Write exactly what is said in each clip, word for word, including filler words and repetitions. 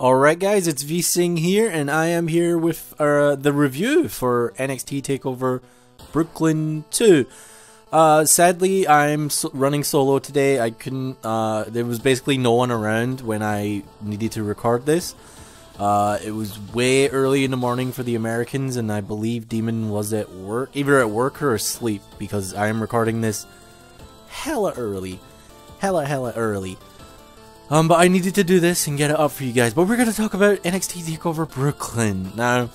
Alright guys, it's V-Sing here, and I am here with uh, the review for N X T TakeOver Brooklyn two. Uh, sadly, I'm so running solo today. I couldn't, uh, there was basically no one around when I needed to record this. Uh, it was way early in the morning for the Americans, and I believe Demon was at work, either at work or asleep, because I am recording this hella early. Hella, hella early. Um, but I needed to do this and get it up for you guys. But we're going to talk about N X T TakeOver Brooklyn. Now,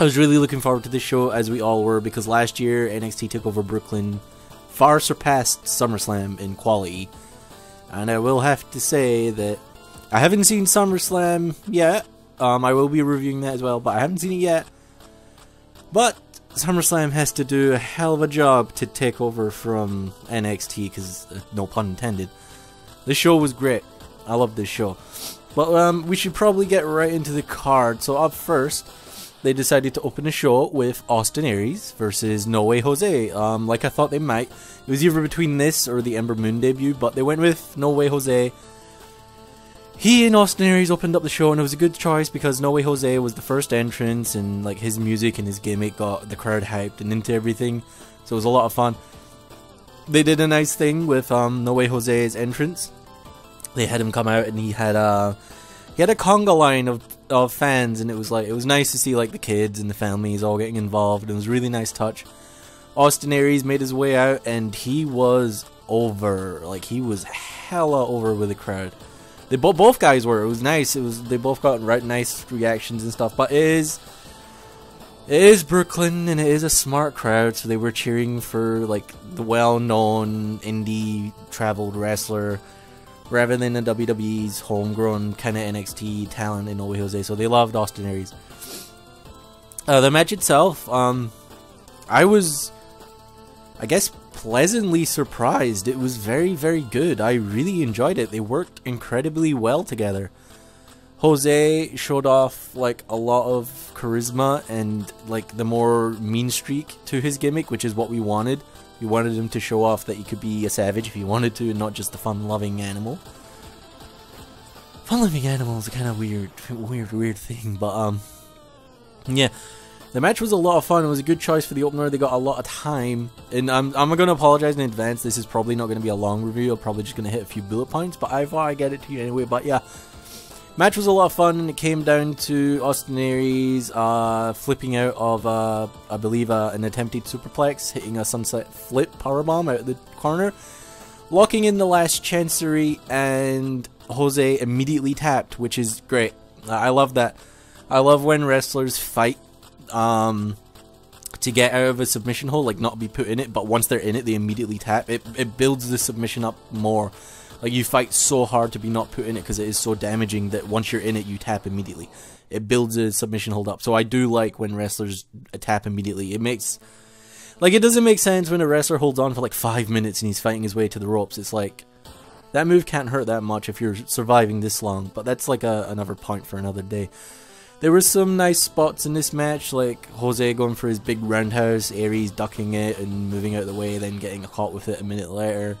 I was really looking forward to this show, as we all were, because last year, N X T TakeOver Brooklyn far surpassed SummerSlam in quality. And I will have to say that I haven't seen SummerSlam yet. Um, I will be reviewing that as well, but I haven't seen it yet. But SummerSlam has to do a hell of a job to take over from N X T, because, uh, no pun intended. The show was great. I love this show. But um, we should probably get right into the card. So up first, they decided to open the show with Austin Aries versus No Way Jose. Um, like I thought they might. It was either between this or the Ember Moon debut, but they went with No Way Jose. He and Austin Aries opened up the show, and it was a good choice because No Way Jose was the first entrance, and like his music and his gimmick got the crowd hyped and into everything. So it was a lot of fun. They did a nice thing with um, No Way Jose's entrance. They had him come out, and he had a he had a conga line of of fans, and it was like it was nice to see like the kids and the families all getting involved. It was a really nice touch. Austin Aries made his way out, and he was over. Like he was hella over with the crowd. They both both guys were. It was nice. It was they both got right nice reactions and stuff. But it is. It is Brooklyn, and it is a smart crowd, so they were cheering for, like, the well-known indie traveled wrestler rather than the W W E's homegrown kind of N X T talent in No Way Jose, so they loved Austin Aries. Uh, the match itself, um, I was, I guess, pleasantly surprised. It was very, very good. I really enjoyed it. They worked incredibly well together. Jose showed off like a lot of charisma and like the more mean streak to his gimmick, which is what we wanted. We wanted him to show off that he could be a savage if he wanted to, and not just a fun-loving animal. Fun-loving animal is a kind of weird, weird, weird thing, but um, yeah, the match was a lot of fun. It was a good choice for the opener. They got a lot of time, and I'm I'm gonna apologize in advance. This is probably not gonna be a long review. I'm probably just gonna hit a few bullet points, but I thought I'd get it to you anyway. But yeah. Match was a lot of fun, and it came down to Austin Aries uh, flipping out of, uh, I believe, uh, an attempted superplex, hitting a sunset flip powerbomb out of the corner, locking in the last chancery, and Jose immediately tapped, which is great. I love that. I love when wrestlers fight um, to get out of a submission hole, like not be put in it, but once they're in it, they immediately tap. It, it builds the submission up more. Like, you fight so hard to be not put in it because it is so damaging that once you're in it, you tap immediately. It builds a submission hold up. So I do like when wrestlers tap immediately. It makes... Like, it doesn't make sense when a wrestler holds on for, like, five minutes and he's fighting his way to the ropes. It's like, that move can't hurt that much if you're surviving this long. But that's, like, a, another point for another day. There were some nice spots in this match, like Jose going for his big roundhouse, Aries ducking it and moving out of the way, then getting caught with it a minute later.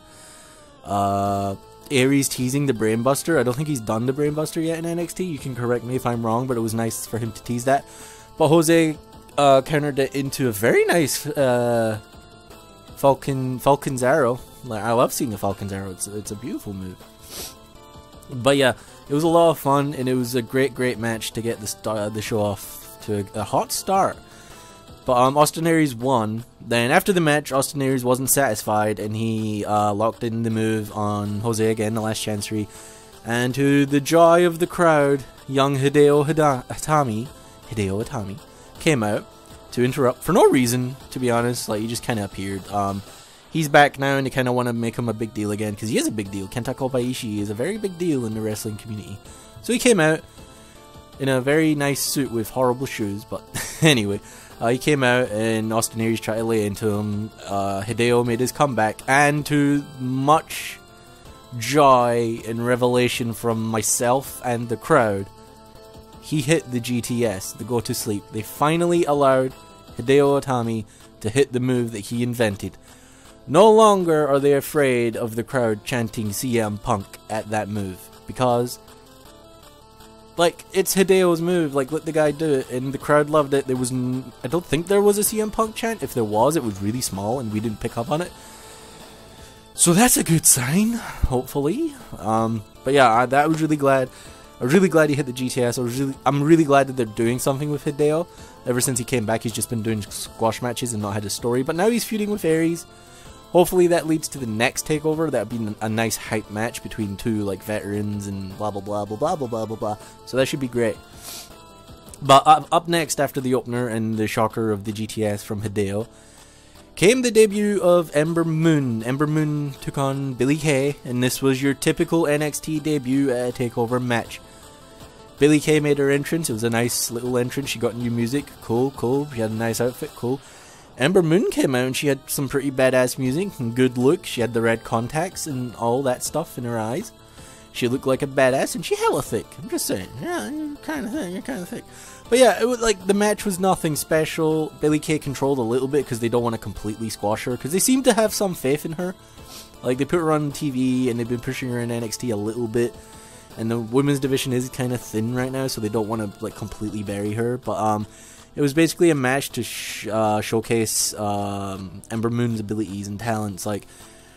Uh, Aries teasing the Brainbuster. I don't think he's done the Brainbuster yet in N X T. You can correct me if I'm wrong, but it was nice for him to tease that. But Jose uh, countered it into a very nice uh, Falcon Falcon's Arrow. Like, I love seeing the Falcon's Arrow. It's it's a beautiful move. But yeah, it was a lot of fun, and it was a great great match to get the start the show off to a, a hot start. But um, Austin Aries won. Then after the match, Austin Aries wasn't satisfied, and he uh, locked in the move on Jose again, the last chancery. And to the joy of the crowd, young Hideo Hida Itami, Hideo Itami came out to interrupt for no reason, to be honest. Like, he just kind of appeared. Um, he's back now, and they kind of want to make him a big deal again, because he is a big deal. Kenta Kobayashi is a very big deal in the wrestling community. So he came out in a very nice suit with horrible shoes, but anyway... Uh, he came out, and Austin Aries tried to lay into him. Uh, Hideo made his comeback, and to much joy and revelation from myself and the crowd, he hit the G T S, the go-to-sleep. They finally allowed Hideo Itami to hit the move that he invented. No longer are they afraid of the crowd chanting C M Punk at that move, because Like, it's Hideo's move, like, let the guy do it, and the crowd loved it. There was, n I don't think there was a C M Punk chant. If there was, it was really small, and we didn't pick up on it. So that's a good sign, hopefully. Um, but yeah, I, that was really glad. I was really glad he hit the G T S. I was really, I'm really glad that they're doing something with Hideo. Ever since he came back, he's just been doing squash matches and not had a story. But now he's feuding with Aries. Hopefully that leads to the next takeover. That would be a nice hype match between two, like, veterans and blah, blah, blah, blah, blah, blah, blah, blah, blah. So that should be great. But uh, up next, after the opener and the shocker of the G T S from Hideo, came the debut of Ember Moon. Ember Moon took on Billie Kay, and this was your typical N X T debut at a takeover match. Billie Kay made her entrance. It was a nice little entrance. She got new music. Cool, cool. She had a nice outfit. Cool. Ember Moon came out and she had some pretty badass music and good look. She had the red contacts and all that stuff in her eyes. She looked like a badass and she hella thick. I'm just saying, yeah, you're kind of thick, you're kind of thick. But yeah, it was like the match was nothing special. Billie Kay controlled a little bit because they don't want to completely squash her because they seem to have some faith in her. Like, they put her on T V and they've been pushing her in N X T a little bit. And the women's division is kind of thin right now, so they don't want to like completely bury her. But um. It was basically a match to sh uh, showcase um, Ember Moon's abilities and talents. Like,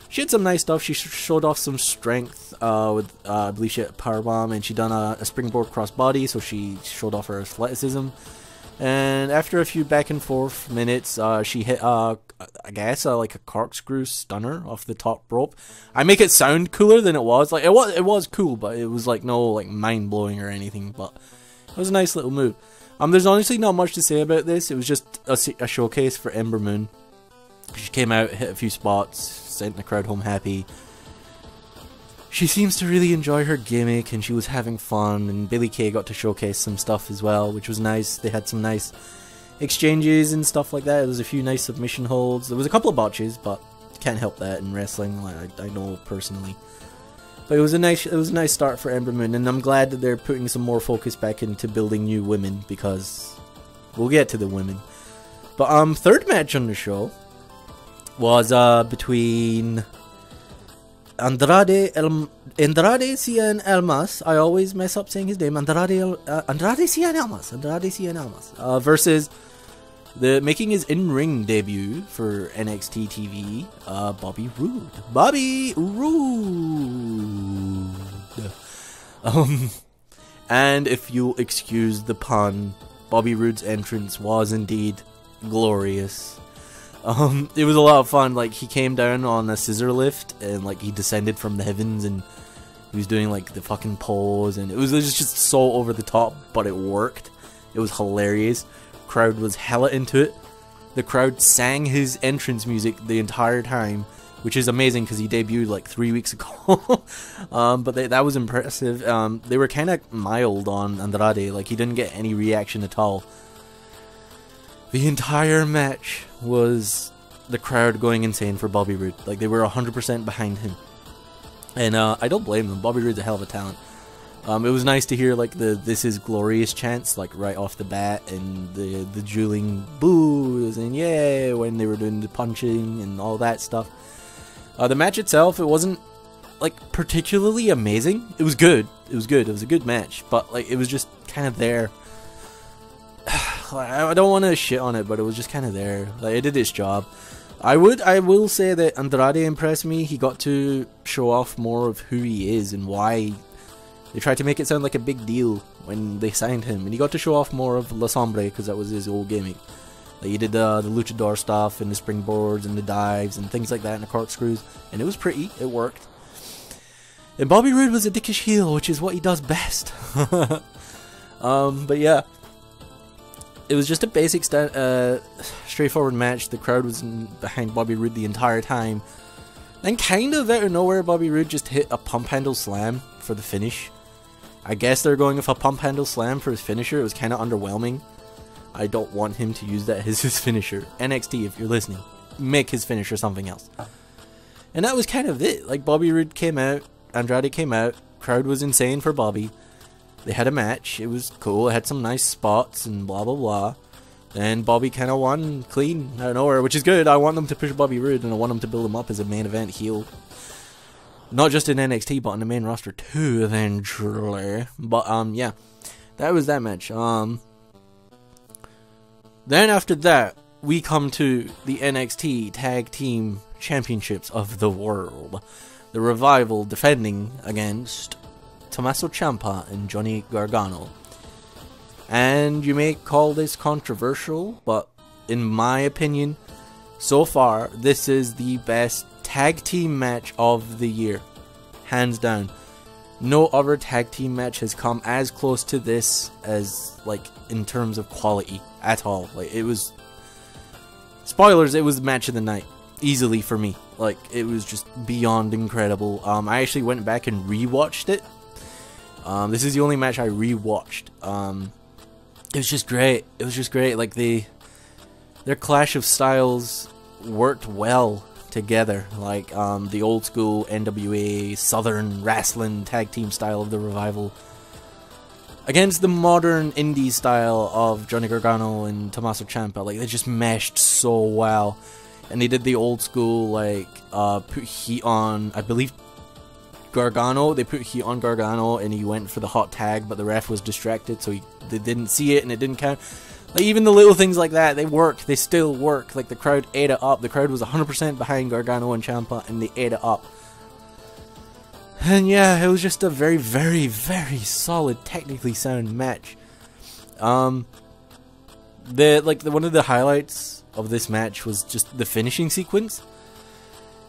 she had some nice stuff. She sh showed off some strength uh, with, uh, I believe she had a powerbomb, and she done a, a springboard crossbody, so she showed off her athleticism. And after a few back and forth minutes, uh, she hit, uh, I guess, uh, like a corkscrew stunner off the top rope. I make it sound cooler than it was. Like, it was, it was cool, but it was like no like mind blowing or anything. But it was a nice little move. Um, there's honestly not much to say about this. It was just a, a showcase for Ember Moon. She came out, hit a few spots, sent the crowd home happy. She seems to really enjoy her gimmick, and she was having fun, and Billie Kay got to showcase some stuff as well, which was nice. They had some nice exchanges and stuff like that. There was a few nice submission holds. There was a couple of botches, but can't help that in wrestling, like I, I know personally. But it was a nice, it was a nice start for Ember Moon, and I'm glad that they're putting some more focus back into building new women, because we'll get to the women. But um, third match on the show was uh between Andrade El Andrade Cien Almas. I always mess up saying his name. Andrade El uh, Andrade Cien Almas. Andrade Cien Almas uh, versus the making his in-ring debut for N X T T V, uh, Bobby Roode. Bobby Roode. Um, and if you'll excuse the pun, Bobby Roode's entrance was indeed glorious. Um, it was a lot of fun. Like, he came down on a scissor lift and like he descended from the heavens and he was doing like the fucking pose, and it was, it was just so over the top, but it worked. It was hilarious. Crowd was hella into it. The crowd sang his entrance music the entire time, which is amazing because he debuted like three weeks ago. um, but they, that was impressive. Um, they were kind of mild on Andrade. Like, he didn't get any reaction at all. The entire match was the crowd going insane for Bobby Roode. Like, they were one hundred percent behind him. And uh, I don't blame them. Bobby Roode's a hell of a talent. Um, it was nice to hear like the "This is glorious" chants like right off the bat, and the the dueling boos and yeah when they were doing the punching and all that stuff. Uh, the match itself, it wasn't like particularly amazing. It was good. It was good. It was a good match, but like it was just kind of there. I don't want to shit on it, but it was just kind of there. Like, it did its job. I would, I will say that Andrade impressed me. He got to show off more of who he is and why. They tried to make it sound like a big deal when they signed him, and he got to show off more of La Sombre because that was his old gimmick. Like, he did uh, the luchador stuff and the springboards and the dives and things like that and the corkscrews, and it was pretty. It worked. And Bobby Roode was a dickish heel, which is what he does best. um, but yeah, it was just a basic, st uh, straightforward match. The crowd was behind Bobby Roode the entire time. Then, kind of out of nowhere, Bobby Roode just hit a pump handle slam for the finish. I guess they're going with a pump handle slam for his finisher. It was kind of underwhelming. I don't want him to use that as his finisher. N X T, if you're listening, make his finisher something else. And that was kind of it. Like, Bobby Roode came out, Andrade came out, crowd was insane for Bobby. They had a match. It was cool. It had some nice spots and blah blah blah. And Bobby kind of won clean out of nowhere, which is good. I want them to push Bobby Roode, and I want them to build him up as a main event heel. Not just in N X T, but on the main roster too, eventually. But, um, yeah. that was that match. Um, then after that, we come to the N X T Tag Team Championships of the World. The Revival defending against Tommaso Ciampa and Johnny Gargano. And you may call this controversial, but in my opinion, so far, this is the best tag team match of the year. Hands down. No other tag team match has come as close to this as, like, in terms of quality at all. Like, it was... Spoilers, it was the match of the night. Easily for me. Like, it was just beyond incredible. Um, I actually went back and rewatched it. Um, this is the only match I rewatched. Um, it was just great. It was just great. Like, they... Their clash of styles worked well together, like um, the old school N W A Southern wrestling tag team style of the Revival against the modern indie style of Johnny Gargano and Tommaso Ciampa. Like, they just meshed so well, and they did the old school, like uh, put heat on, I believe, Gargano. They put heat on Gargano, and he went for the hot tag, but the ref was distracted, so he they didn't see it, and it didn't count. Like, even the little things like that, they work. They still work. Like, the crowd ate it up. The crowd was one hundred percent behind Gargano and Ciampa, and they ate it up. And yeah, it was just a very, very, very solid, technically sound match. Um, the like the, one of the highlights of this match was just the finishing sequence.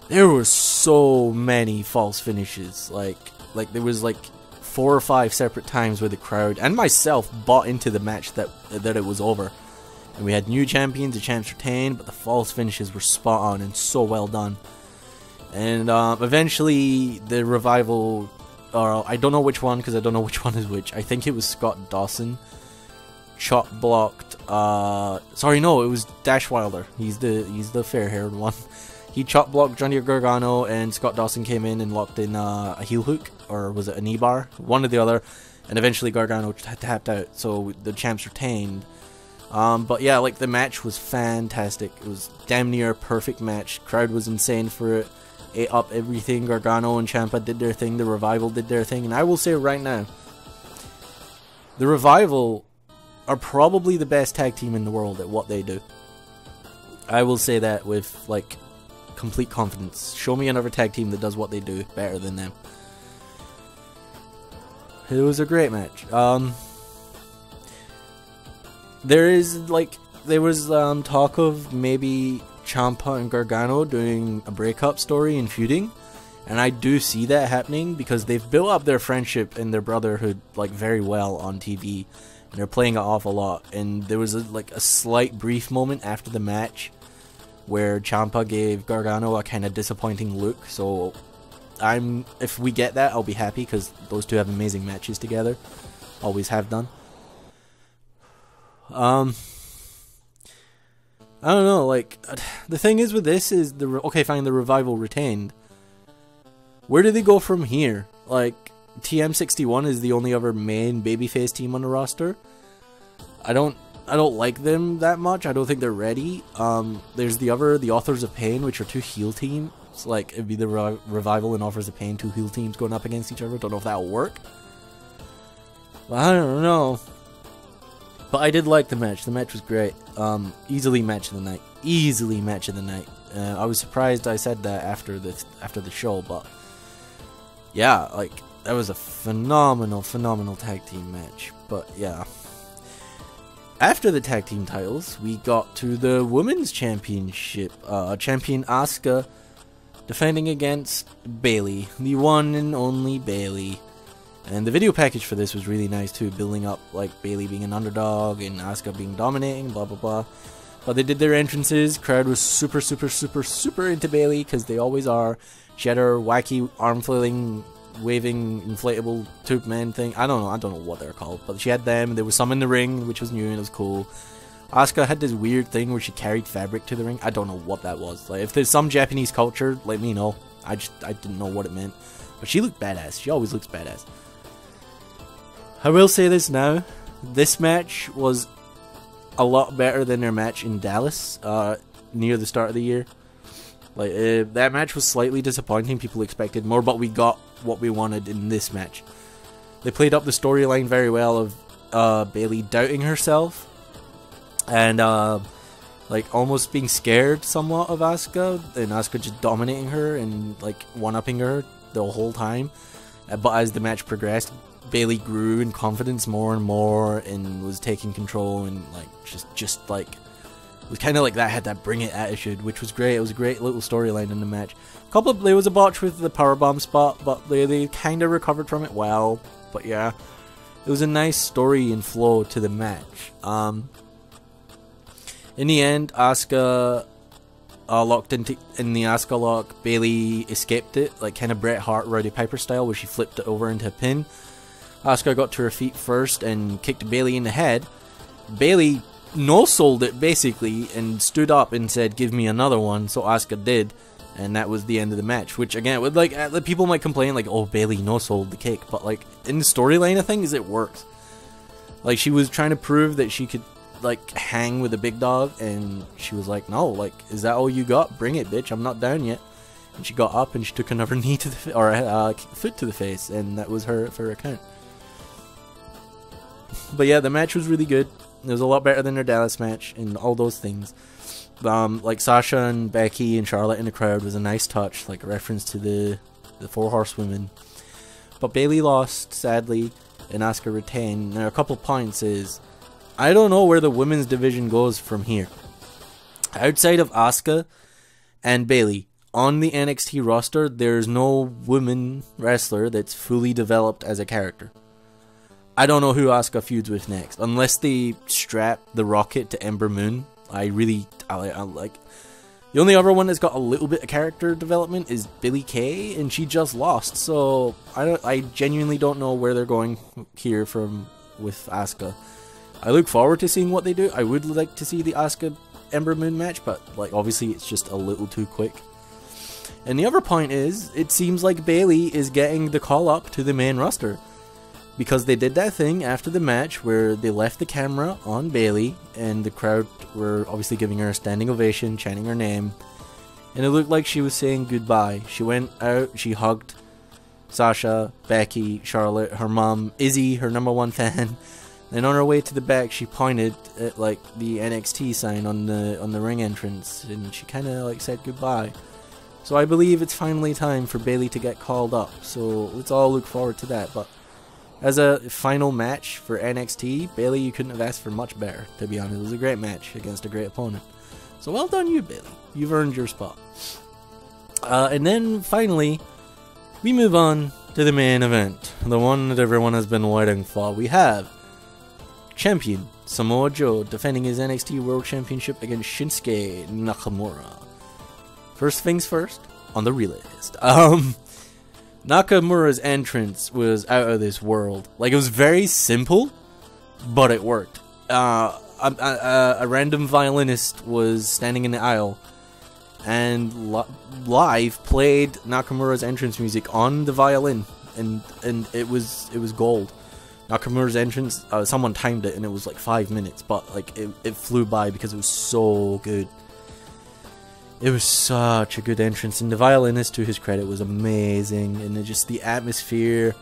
There were so many false finishes. Like, like there was like. Four or five separate times where the crowd and myself bought into the match that that it was over, and we had new champions, the champs retained, but the false finishes were spot on and so well done. And uh, eventually the Revival, or uh, I don't know which one because I don't know which one is which. I think it was Scott Dawson chop blocked. Uh, sorry, no, it was Dash Wilder. He's the he's the fair-haired one. He chop blocked Johnny Gargano, and Scott Dawson came in and locked in uh, a heel hook, or was it a knee bar? One or the other, and eventually Gargano tapped out, so the champs retained. Um, but yeah, like, the match was fantastic. It was damn near a perfect match. Crowd was insane for it. Ate up everything. Gargano and Ciampa did their thing. The Revival did their thing. And I will say right now, the Revival are probably the best tag team in the world at what they do. I will say that with, like, complete confidence. Show me another tag team that does what they do better than them. It was a great match. Um, there is, like, there was um, talk of maybe Ciampa and Gargano doing a breakup story and feuding, and I do see that happening because they've built up their friendship and their brotherhood, like, very well on T V, and they're playing it off a lot. And there was a, like a slight brief moment after the match where Ciampa gave Gargano a kind of disappointing look, so I'm, if we get that, I'll be happy, because those two have amazing matches together. Always have done. Um, I don't know, like, the thing is with this is, the okay, fine, the Revival retained. Where do they go from here? Like, T M sixty-one is the only other main babyface team on the roster. I don't, I don't like them that much. I don't think they're ready. Um, there's the other, the Authors of Pain, which are two heel teams. Like, it'd be the re revival and Offers of Pain, two heel teams going up against each other. Don't know if that'll work. I don't know. But I did like the match. The match was great. Um, easily match of the night. Easily match of the night. Uh, I was surprised I said that after the after the show, but yeah, like, that was a phenomenal, phenomenal tag team match. But yeah. After the tag team titles, we got to the women's championship. Uh, champion Asuka defending against Bayley, the one and only Bayley. And the video package for this was really nice too, building up, like, Bayley being an underdog and Asuka being dominating, blah blah blah. But they did their entrances. Crowd was super super super super into Bayley, because they always are. She had her wacky arm flailing, waving inflatable tube man thing. I don't know, I don't know what they're called, but she had them. There was some in the ring, which was new and it was cool. Asuka had this weird thing where she carried fabric to the ring. I don't know what that was. Like, if there's some Japanese culture, let me know. I just, I didn't know what it meant. But she looked badass. She always looks badass. I will say this now. This match was a lot better than their match in Dallas, uh, near the start of the year. Like, uh, that match was slightly disappointing. People expected more, but we got what we wanted in this match. They played up the storyline very well of uh, Bayley doubting herself and uh, like almost being scared somewhat of Asuka, and Asuka just dominating her and like one-upping her the whole time. But as the match progressed, Bayley grew in confidence more and more and was taking control and like just just like was kind of like that had that bring it attitude, which was great. It was a great little storyline in the match. A couple of, there was a botch with the powerbomb spot, but they, they kind of recovered from it well. But yeah, it was a nice story and flow to the match. Um, in the end, Asuka uh, locked into in the Asuka lock. Bayley escaped it, like kind of Bret Hart, Roddy Piper style, where she flipped it over into a pin. Asuka got to her feet first and kicked Bayley in the head. Bayley no-sold it basically and stood up and said, "Give me another one." So Asuka did, and that was the end of the match. Which again, with like uh, people might complain like, "Oh, Bayley no-sold the kick," but like in the storyline of things, it works. Like she was trying to prove that she could like hang with a big dog, and she was like, "No, like is that all you got? Bring it, bitch! I'm not down yet." And she got up and she took another knee to the or uh, foot to the face, and that was her for her account. But yeah, the match was really good. It was a lot better than their Dallas match and all those things. Um, like Sasha and Becky and Charlotte in the crowd was a nice touch, like a reference to the the Four Horsewomen. But Bayley lost, sadly, and Asuka retained. Now, a couple points is, I don't know where the women's division goes from here. Outside of Asuka and Bayley, on the N X T roster, there's no woman wrestler that's fully developed as a character. I don't know who Asuka feuds with next, unless they strap the rocket to Ember Moon. I really, I, I like, the only other one that's got a little bit of character development is Billie Kay, and she just lost, so I don't, I genuinely don't know where they're going here from, with Asuka. I look forward to seeing what they do. I would like to see the Asuka Ember Moon match, but like, obviously it's just a little too quick. And the other point is, it seems like Bayley is getting the call up to the main roster, because they did that thing after the match where they left the camera on Bayley and the crowd were obviously giving her a standing ovation, chanting her name, and it looked like she was saying goodbye. She went out, she hugged Sasha, Becky, Charlotte, her mom, Izzy, her number one fan, and on her way to the back she pointed at like the N X T sign on the on the ring entrance, and she kind of like said goodbye. So I believe it's finally time for Bayley to get called up, so let's all look forward to that. But as a final match for N X T, Bayley, you couldn't have asked for much better, to be honest. It was a great match against a great opponent. So well done you, Bayley. You've earned your spot. Uh, and then, finally, we move on to the main event. The one that everyone has been waiting for. We have champion Samoa Joe defending his N X T World Championship against Shinsuke Nakamura. First things first, on the relay list. Um... Nakamura's entrance was out of this world. Like, it was very simple, but it worked. Uh, a, a, a random violinist was standing in the aisle and li live played Nakamura's entrance music on the violin, and and it was it was gold. Nakamura's entrance, uh, someone timed it, and it was like five minutes, but like it it flew by because it was so good. It was such a good entrance, and the violinist, to his credit, was amazing, and it just the atmosphere,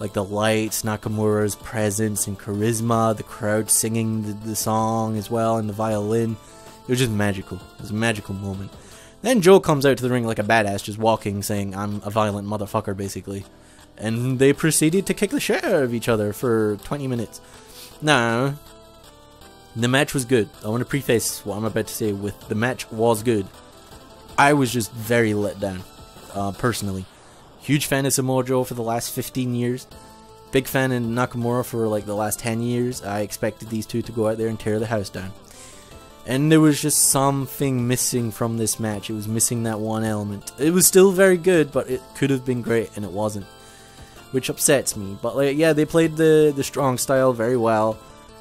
like the lights, Nakamura's presence and charisma, the crowd singing the, the song as well, and the violin, it was just magical. It was a magical moment. Then Joe comes out to the ring like a badass, just walking, saying, "I'm a violent motherfucker," basically, and they proceeded to kick the shit out of each other for twenty minutes. Now, the match was good. I want to preface what I'm about to say with the match was good. I was just very let down, uh, personally. Huge fan of Samoa Joe for the last fifteen years. Big fan of Nakamura for like the last ten years. I expected these two to go out there and tear the house down. And there was just something missing from this match. It was missing that one element. It was still very good, but it could have been great and it wasn't, which upsets me. But like, yeah, they played the, the strong style very well.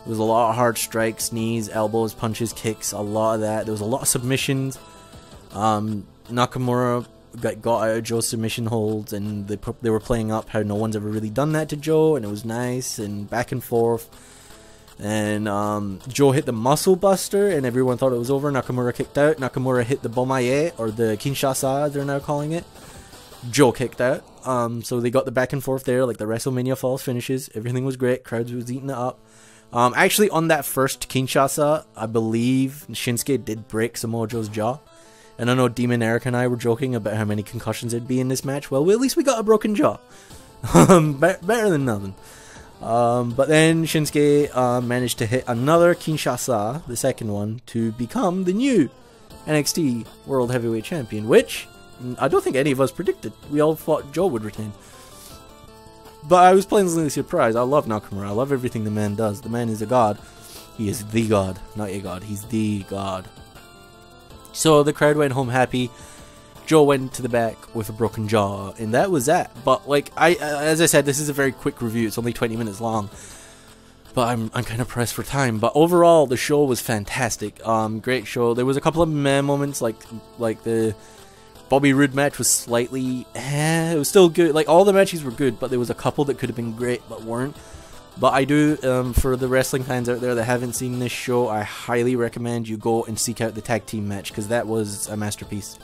There was a lot of hard strikes, knees, elbows, punches, kicks, a lot of that. There was a lot of submissions. Um, Nakamura got, got out of Joe's submission holds, and they, they were playing up how no one's ever really done that to Joe, and it was nice, and back and forth. And um, Joe hit the muscle buster, and everyone thought it was over. Nakamura kicked out. Nakamura hit the Bomaye, or the Kinshasa, as they're now calling it. Joe kicked out. Um, so they got the back and forth there, like the WrestleMania Falls finishes. Everything was great. Crowds was eating it up. Um, actually, on that first Kinshasa, I believe Shinsuke did break Samoa Joe's jaw. And I know Demon Eric and I were joking about how many concussions there'd be in this match. Well, at least we got a broken jaw. Better than nothing. Um, but then Shinsuke uh, managed to hit another Kinshasa, the second one, to become the new N X T World Heavyweight Champion, which I don't think any of us predicted. We all thought Joe would retain. But I was pleasantly surprised. I love Nakamura. I love everything the man does. The man is a god. He is the god. Not a god. He's the god. So the crowd went home happy. Joe went to the back with a broken jaw, and that was that. But like I, as I said, this is a very quick review. It's only twenty minutes long, but I'm I'm kind of pressed for time. But overall, the show was fantastic. Um, great show. There was a couple of meh moments, like like the Bobby Roode match was slightly, eh, it was still good. Like all the matches were good, but there was a couple that could have been great but weren't. But I do, um, for the wrestling fans out there that haven't seen this show, I highly recommend you go and seek out the tag team match, because that was a masterpiece.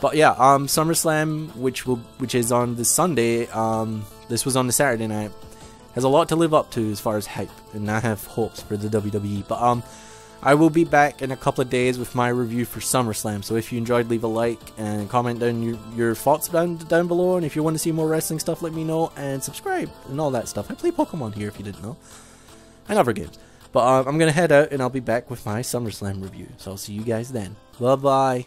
But yeah, um, SummerSlam, which will, which is on this Sunday, um, this was on the Saturday night, has a lot to live up to as far as hype, and I have hopes for the W W E. But um, I will be back in a couple of days with my review for SummerSlam, so if you enjoyed, leave a like and comment down your, your thoughts down, down below, and if you want to see more wrestling stuff, let me know, and subscribe, and all that stuff. I play Pokemon here, if you didn't know, and other games. But um, I'm going to head out, and I'll be back with my SummerSlam review, so I'll see you guys then. Bye-bye.